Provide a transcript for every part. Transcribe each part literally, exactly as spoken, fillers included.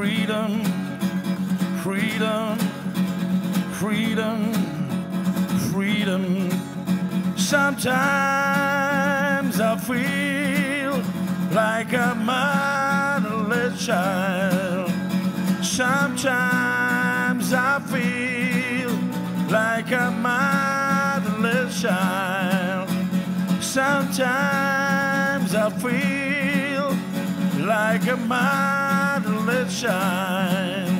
Freedom, freedom, freedom, freedom. Sometimes I feel like a motherless child. Sometimes I feel like a motherless child. Sometimes I feel like a motherless child.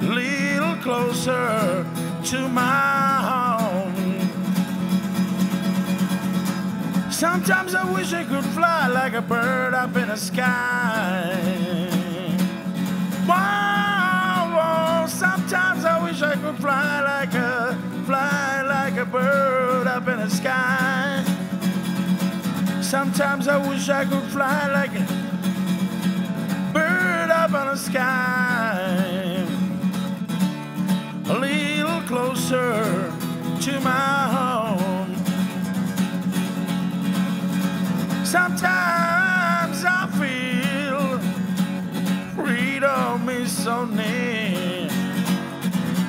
Little closer to my home. Sometimes I wish I could fly like a bird up in the sky. Wow, sometimes I wish I could fly like a, fly like a bird up in the sky. Sometimes I wish I could fly like a bird up in the sky. A little closer to my home. Sometimes I feel freedom is so near.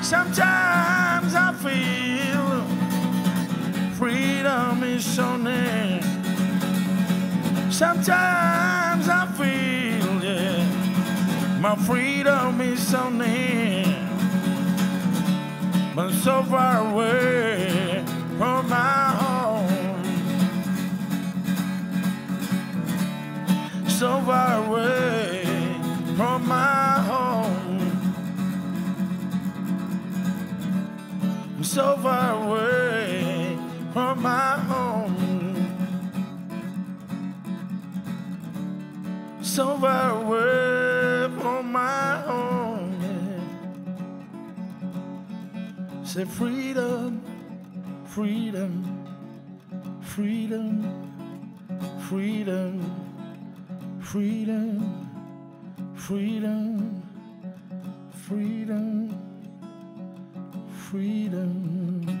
Sometimes I feel freedom is so near. Sometimes I feel, yeah, my freedom is so near, but so far away from my home. So far away from my home. I'm so far away from my home. So far away from my home. Say freedom, freedom, freedom, freedom, freedom. Freedom, freedom, freedom.